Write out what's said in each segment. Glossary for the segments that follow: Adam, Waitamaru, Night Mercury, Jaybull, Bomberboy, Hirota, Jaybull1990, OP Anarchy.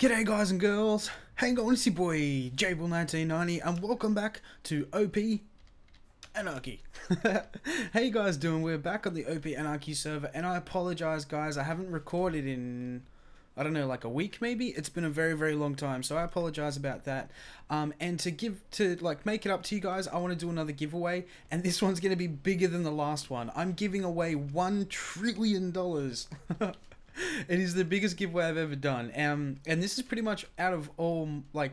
G'day guys and girls, hang on, it's your boy Jaybull1990 and welcome back to OP Anarchy. How you guys doing? We're back on the OP Anarchy server and I apologize guys, I haven't recorded in, I don't know, like a week maybe? It's been a very long time, so I apologize about that. And to make it up to you guys, I want to do another giveaway and this one's going to be bigger than the last one. I'm giving away $1 trillion. It is the biggest giveaway I've ever done, and this is pretty much out of all, like,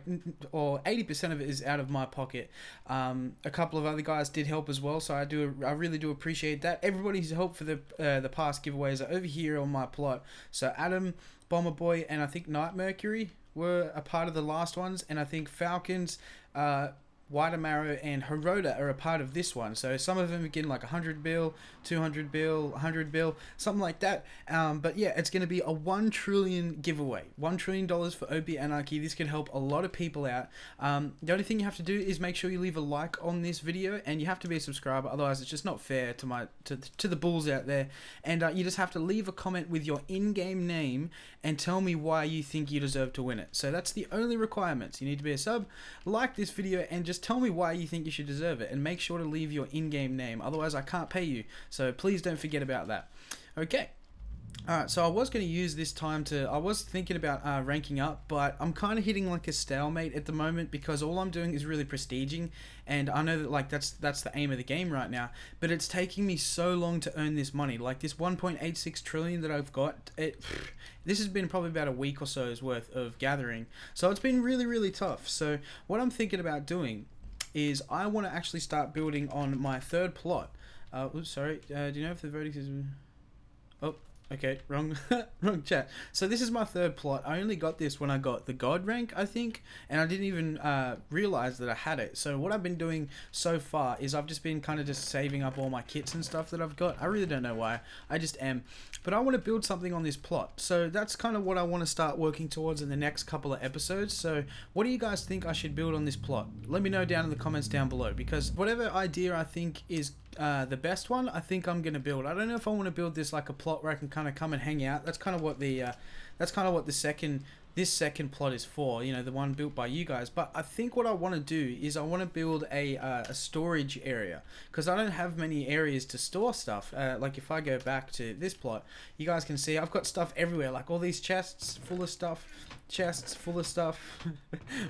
or 80% of it is out of my pocket. A couple of other guys did help as well, so I really do appreciate that. Everybody's helped for the past giveaways are over here on my plot. So Adam, Bomberboy, and I think Night Mercury were a part of the last ones, and I think Falcons, Waitamaru and Hirota are a part of this one. So some of them are getting like 100 bill, 200 bill, 100 bill, something like that. But yeah, it's going to be a 1 trillion giveaway. $1 trillion for OP Anarchy. This could help a lot of people out. The only thing you have to do is make sure you leave a like on this video, and you have to be a subscriber. Otherwise, it's just not fair to the bulls out there. And you just have to leave a comment with your in-game name and tell me why you think you deserve to win it. So that's the only requirements. You need to be a sub, like this video, and just tell me why you think you should deserve it, and make sure to leave your in-game name, otherwise I can't pay you, so please don't forget about that. Okay, alright, so I was going to use this time to, I was thinking about ranking up, but I'm kind of hitting like a stalemate at the moment, because all I'm doing is really prestiging, and I know that, like, that's the aim of the game right now, but it's taking me so long to earn this money. Like this 1.86 trillion that I've got, this has been probably about a week or so's worth of gathering, so it's been really tough. So what I'm thinking about doing is I want to actually start building on my third plot. Oops, sorry, do you know if the verdict is... Oh, okay, wrong chat. So this is my third plot. I only got this when I got the god rank, I think, and I didn't even realize that I had it. So what I've been doing so far is I've just been kind of just saving up all my kits and stuff that I've got. I really don't know why, I just am. But I want to build something on this plot, so that's kind of what I want to start working towards in the next couple of episodes. So what do you guys think I should build on this plot? Let me know down in the comments down below, because whatever idea I think is the best one, I think I'm gonna build. I don't know if I want to build this like a plot where I can kind of come and hang out. That's kind of what the this second plot is for, you know, the one built by you guys. But I think what I want to do is I want to build a storage area, because I don't have many areas to store stuff. Like if I go back to this plot, you guys can see I've got stuff everywhere, like all these chests full of stuff, chests full of stuff,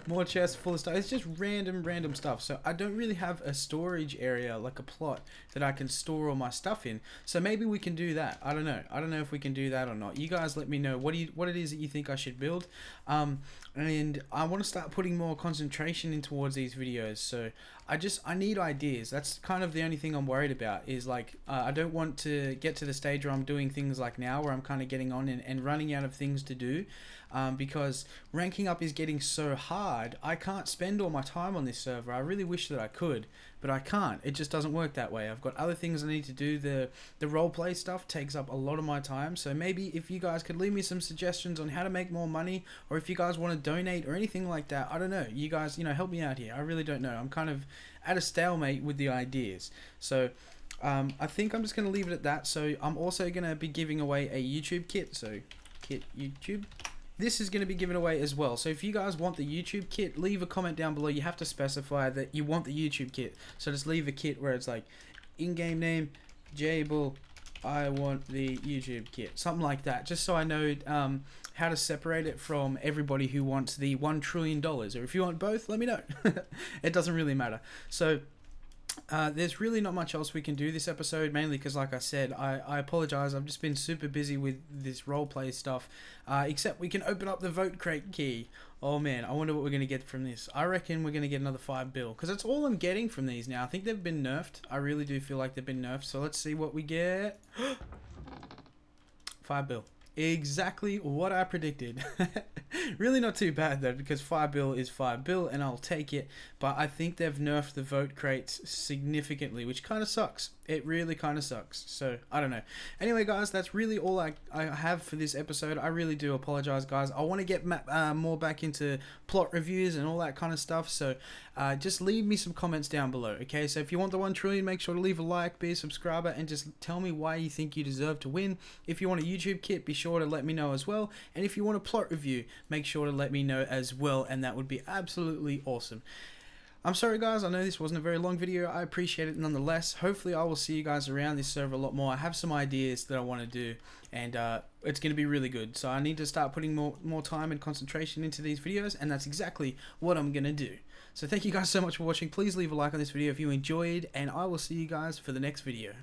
more chests full of stuff. It's just random stuff, so I don't really have a storage area, like a plot that I can store all my stuff in. So maybe we can do that. I don't know if we can do that or not. You guys let me know what it is that you think I should build. And I want to start putting more concentration in towards these videos, so I need ideas. That's kind of the only thing I'm worried about, is like I don't want to get to the stage where I'm doing things like now, where I'm kind of getting on and running out of things to do, because ranking up is getting so hard. I can't spend all my time on this server. I really wish that I could, but I can't. It just doesn't work that way. I've got other things I need to do. The roleplay stuff takes up a lot of my time, so maybe if you guys could leave me some suggestions on how to make more money, or if you guys want to donate or anything like that, I don't know. You guys, you know, help me out here. I really don't know. I'm kind of at a stalemate with the ideas. So I think I'm just going to leave it at that. So I'm also going to be giving away a YouTube kit. So kit YouTube. This is going to be given away as well. So if you guys want the YouTube kit, leave a comment down below. You have to specify that you want the YouTube kit. So just leave a kit where it's like in-game name, Jaybull, I want the YouTube kit, something like that, just so I know how to separate it from everybody who wants the $1 trillion. Or if you want both, let me know. It doesn't really matter. So there's really not much else we can do this episode, mainly because, like I said, I apologize. I've just been super busy with this roleplay stuff, except we can open up the vote crate key. Oh man, I wonder what we're going to get from this. I reckon we're going to get another 5 bill, because that's all I'm getting from these now. I think they've been nerfed. I really do feel like they've been nerfed, so let's see what we get. 5 bill. Exactly what I predicted. Really not too bad though, because 5 bill is 5 bill and I'll take it, but I think they've nerfed the vote crates significantly, which kind of sucks. It really kind of sucks. So I don't know. Anyway guys, that's really all I have for this episode. I really do apologize guys. I want to get more back into plot reviews and all that kind of stuff, so just leave me some comments down below. Okay, so if you want the 1 trillion, make sure to leave a like, be a subscriber, and just tell me why you think you deserve to win. If you want a YouTube kit, be sure sure to let me know as well. And if you want a plot review, make sure to let me know as well, and that would be absolutely awesome. I'm sorry guys, I know this wasn't a very long video. I appreciate it nonetheless. Hopefully I will see you guys around this server a lot more. I have some ideas that I want to do, and it's going to be really good. So I need to start putting more time and concentration into these videos, and that's exactly what I'm going to do. So thank you guys so much for watching. Please leave a like on this video if you enjoyed, and I will see you guys for the next video.